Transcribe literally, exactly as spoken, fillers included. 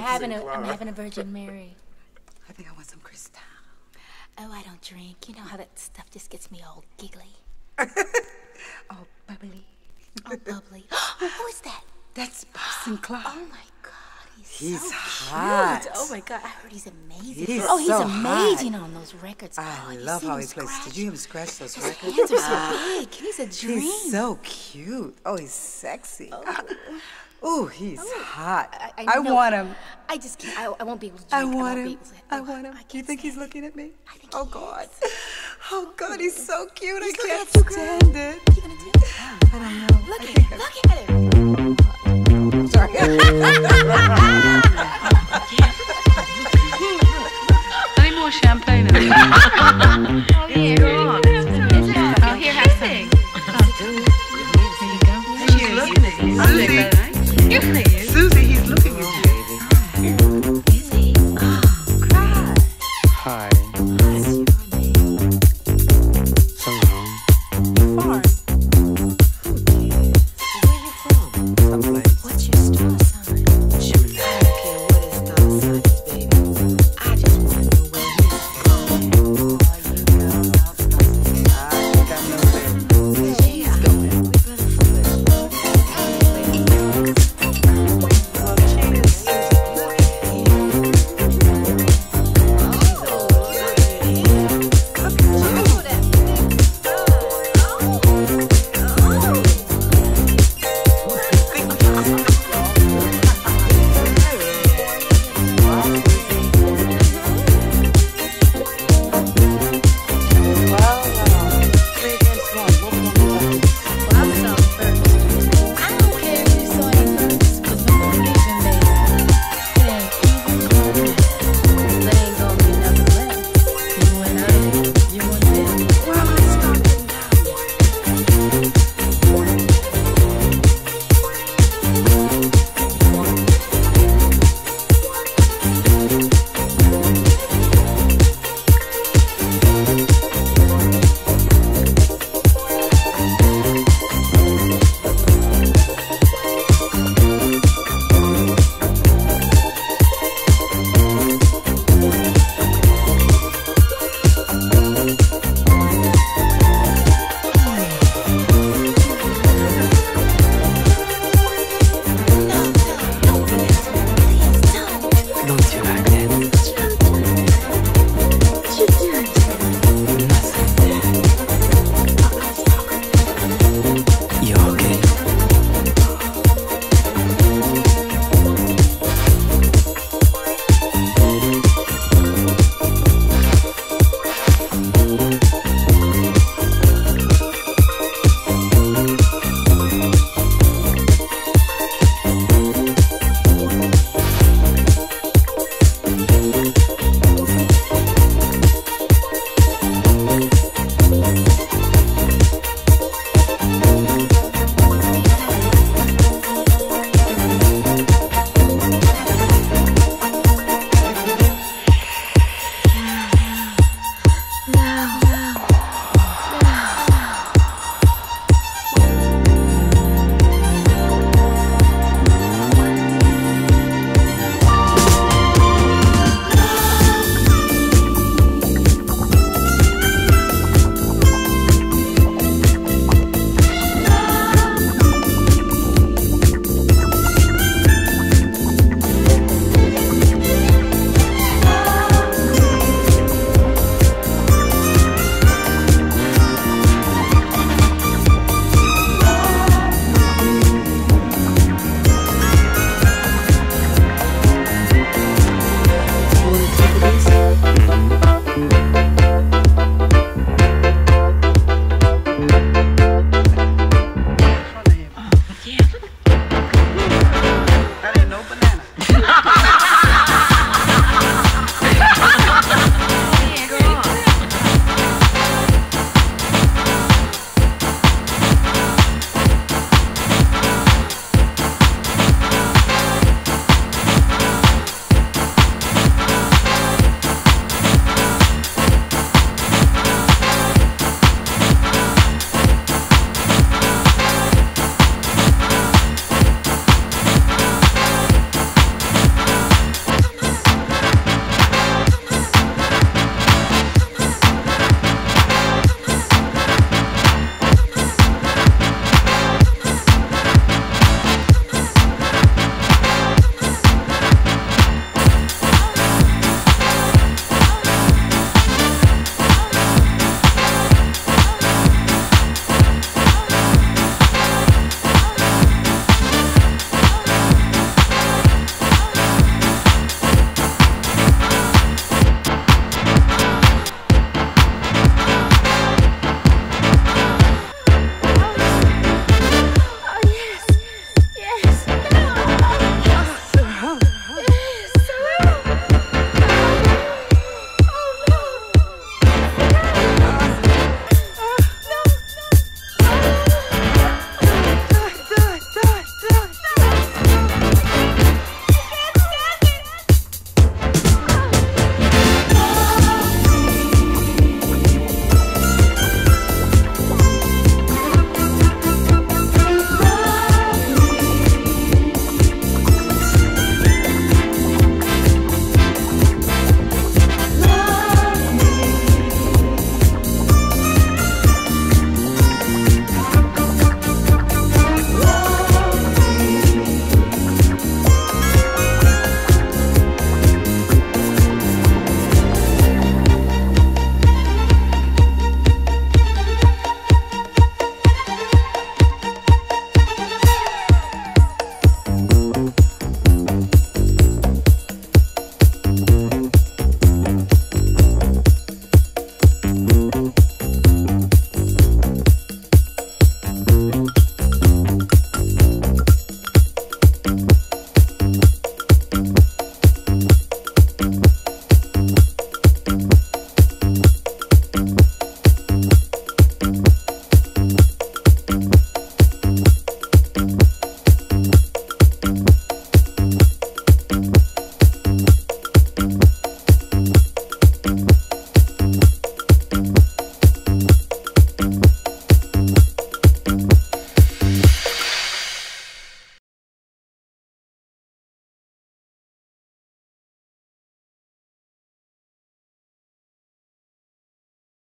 having a, I'm having a Virgin Mary. I think I want some Cristal. Oh, I don't drink. You know how that stuff just gets me all giggly. All bubbly. All bubbly. Who is that? That's Bob Sinclar. Oh my God, he's, he's so hot. Cute. Oh my God, I heard he's amazing. He's oh, he's so amazing hot. On those records. I oh, love how he plays. Scratch. Did you even scratch those his records? His hands are so big. He's a dream. He's so cute. Oh, he's sexy. Oh. Ooh, he's oh, hot. I, I, I want him. I just can't. I, I won't be able to drink. I want I him. I, I want him. I you think he's it. Looking at me? I think oh, God. Is. Oh, God, he's so cute. He's I can't stand girl. It. What are you going to do? I don't know. Look I at him. Look at him. Sorry.